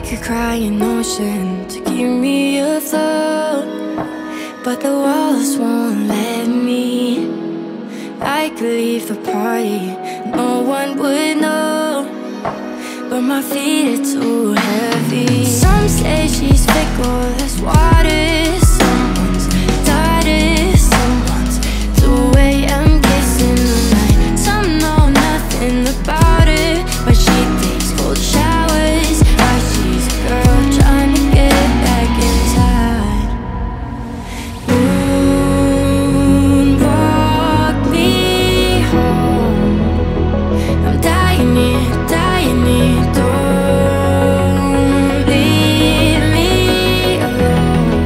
like a crying ocean to keep me afloat, but the walls won't let me. I could leave the party, no one would know, but my feet are too heavy. Some say she's fickle as water, someone's daughter, someone's 2 AM kiss in the night. Some know nothing about her, but she takes cold showers. Why, she's a girl trying to get back inside. Moonwalk me home, I'm dying here, dying here. Don't leave me alone,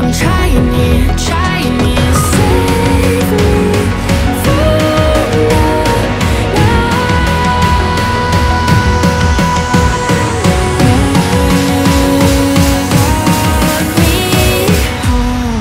I'm trying here, trying here. Save me from love now. Walk me home, walk me.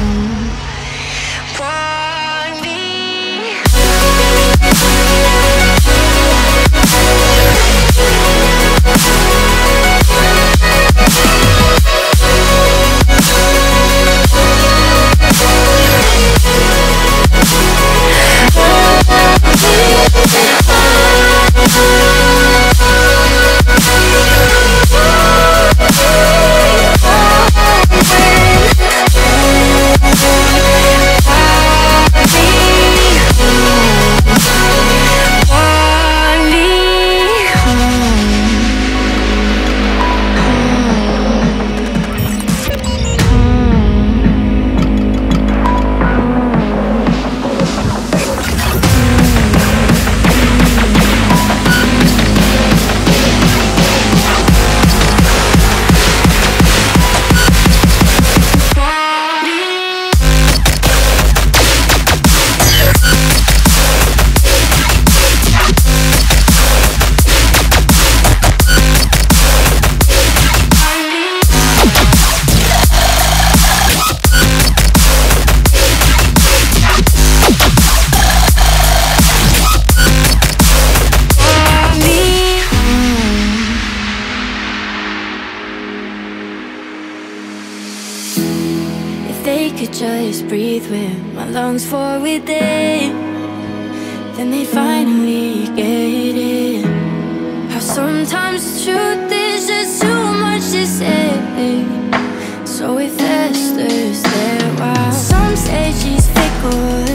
They could just breathe with my lungs for a day, then they finally get it. How sometimes the truth is just too much to say, so it festers there while some say she's fickle.